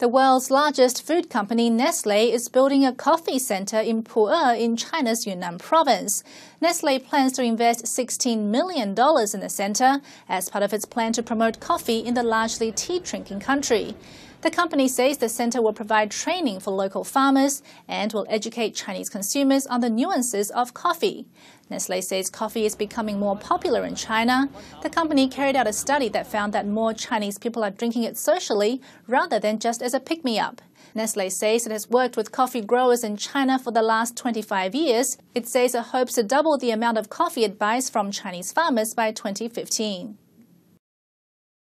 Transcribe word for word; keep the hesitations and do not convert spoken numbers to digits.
The world's largest food company, Nestlé, is building a coffee center in Pu'er in China's Yunnan province. Nestlé plans to invest sixteen million dollars in the center as part of its plan to promote coffee in the largely tea-drinking country. The company says the center will provide training for local farmers and will educate Chinese consumers on the nuances of coffee. Nestlé says coffee is becoming more popular in China. The company carried out a study that found that more Chinese people are drinking it socially rather than just as a pick-me-up. Nestlé says it has worked with coffee growers in China for the last twenty-five years. It says it hopes to double the amount of coffee it buys from Chinese farmers by twenty fifteen.